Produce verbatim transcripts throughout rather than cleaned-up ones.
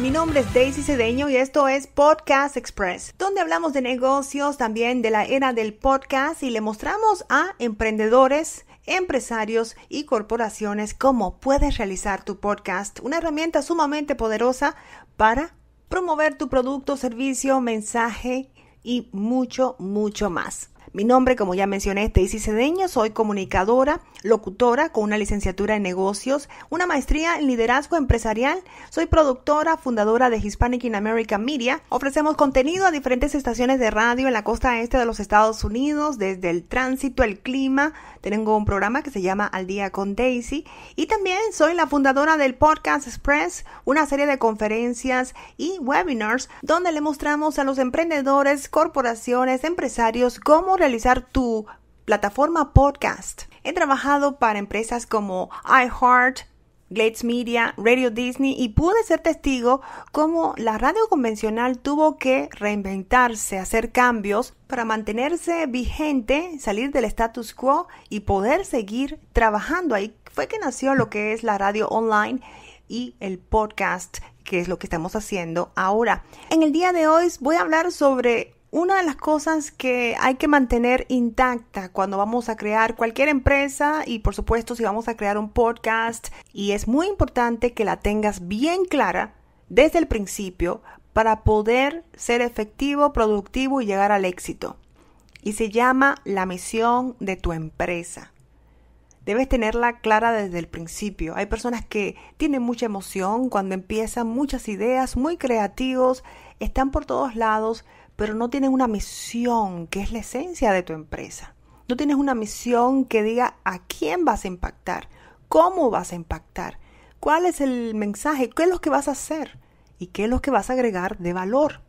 Mi nombre es Daisy Cedeño y esto es Podcast Express, donde hablamos de negocios, también de la era del podcast y le mostramos a emprendedores, empresarios y corporaciones cómo puedes realizar tu podcast, una herramienta sumamente poderosa para promover tu producto, servicio, mensaje y mucho, mucho más. Mi nombre, como ya mencioné, es Daisy Cedeño, soy comunicadora, locutora con una licenciatura en negocios, una maestría en liderazgo empresarial, soy productora, fundadora de Hispanic in America Media, ofrecemos contenido a diferentes estaciones de radio en la costa este de los Estados Unidos, desde el tránsito, el clima, tengo un programa que se llama Al Día con Daisy y también soy la fundadora del Podcast Express, una serie de conferencias y webinars donde le mostramos a los emprendedores, corporaciones, empresarios cómo realizar tu plataforma podcast. He trabajado para empresas como iHeart, Gates Media, Radio Disney y pude ser testigo cómo la radio convencional tuvo que reinventarse, hacer cambios para mantenerse vigente, salir del status quo y poder seguir trabajando. Ahí fue que nació lo que es la radio online y el podcast, que es lo que estamos haciendo ahora. En el día de hoy voy a hablar sobre una de las cosas que hay que mantener intacta cuando vamos a crear cualquier empresa y por supuesto si vamos a crear un podcast, y es muy importante que la tengas bien clara desde el principio para poder ser efectivo, productivo y llegar al éxito, y se llama la misión de tu empresa. Debes tenerla clara desde el principio. Hay personas que tienen mucha emoción cuando empiezan, muchas ideas, muy creativos, están por todos lados, pero no tienes una misión que es la esencia de tu empresa. No tienes una misión que diga a quién vas a impactar, cómo vas a impactar, cuál es el mensaje, qué es lo que vas a hacer y qué es lo que vas a agregar de valor.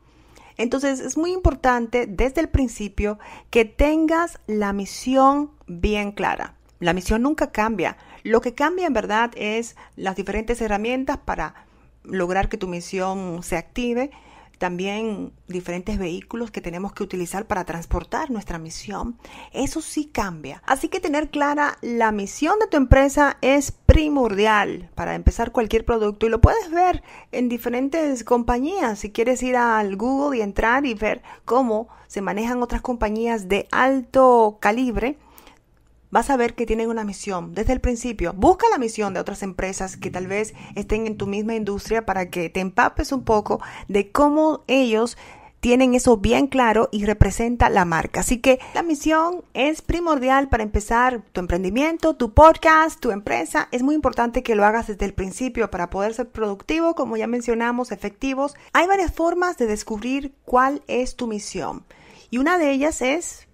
Entonces es muy importante desde el principio que tengas la misión bien clara. La misión nunca cambia. Lo que cambia en verdad es las diferentes herramientas para lograr que tu misión se active. También diferentes vehículos que tenemos que utilizar para transportar nuestra misión. Eso sí cambia. Así que tener clara la misión de tu empresa es primordial para empezar cualquier producto. Y lo puedes ver en diferentes compañías. Si quieres ir al Google y entrar y ver cómo se manejan otras compañías de alto calibre, vas a ver que tienen una misión desde el principio. Busca la misión de otras empresas que tal vez estén en tu misma industria para que te empapes un poco de cómo ellos tienen eso bien claro y representa la marca. Así que la misión es primordial para empezar tu emprendimiento, tu podcast, tu empresa. Es muy importante que lo hagas desde el principio para poder ser productivo, como ya mencionamos, efectivos. Hay varias formas de descubrir cuál es tu misión y una de ellas es: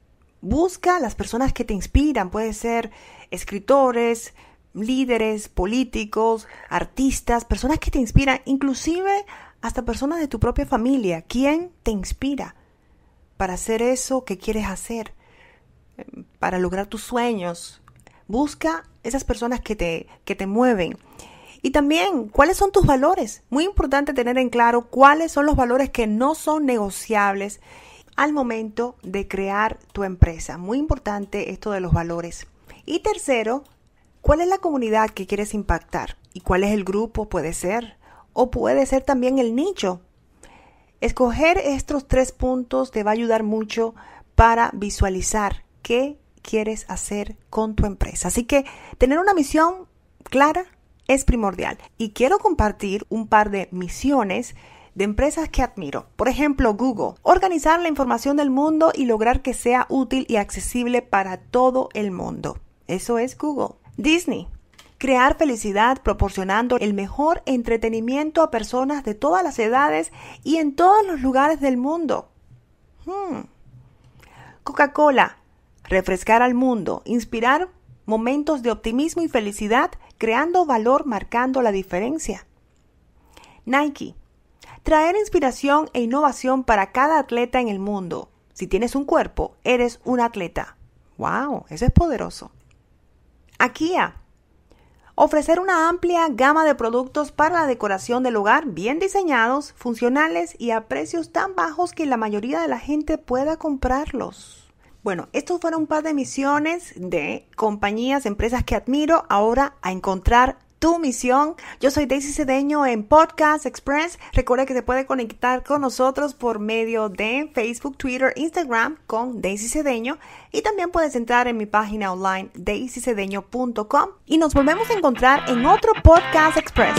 busca las personas que te inspiran, pueden ser escritores, líderes, políticos, artistas, personas que te inspiran, inclusive hasta personas de tu propia familia. ¿Quién te inspira para hacer eso que quieres hacer, para lograr tus sueños? Busca esas personas que te, que te mueven. Y también, ¿cuáles son tus valores? Muy importante tener en claro cuáles son los valores que no son negociables al momento de crear tu empresa. Muy importante esto de los valores. Y tercero, ¿cuál es la comunidad que quieres impactar? ¿Y cuál es el grupo? Puede ser. O puede ser también el nicho. Escoger estos tres puntos te va a ayudar mucho para visualizar qué quieres hacer con tu empresa. Así que tener una misión clara es primordial. Y quiero compartir un par de misiones de empresas que admiro. Por ejemplo, Google. Organizar la información del mundo y lograr que sea útil y accesible para todo el mundo. Eso es Google. Disney. Crear felicidad proporcionando el mejor entretenimiento a personas de todas las edades y en todos los lugares del mundo. Hmm. Coca-Cola. Refrescar al mundo. Inspirar momentos de optimismo y felicidad, creando valor, marcando la diferencia. Nike. Traer inspiración e innovación para cada atleta en el mundo. Si tienes un cuerpo, eres un atleta. ¡Wow! Eso es poderoso. IKEA. Ofrecer una amplia gama de productos para la decoración del hogar, bien diseñados, funcionales y a precios tan bajos que la mayoría de la gente pueda comprarlos. Bueno, estos fueron un par de misiones de compañías, empresas que admiro. Ahora a encontrar tu misión. Yo soy Daisy Cedeño en Podcast Express. Recuerda que te puedes conectar con nosotros por medio de Facebook, Twitter, Instagram con Daisy Cedeño. Y también puedes entrar en mi página online daisy cedeño punto com. Y nos volvemos a encontrar en otro Podcast Express.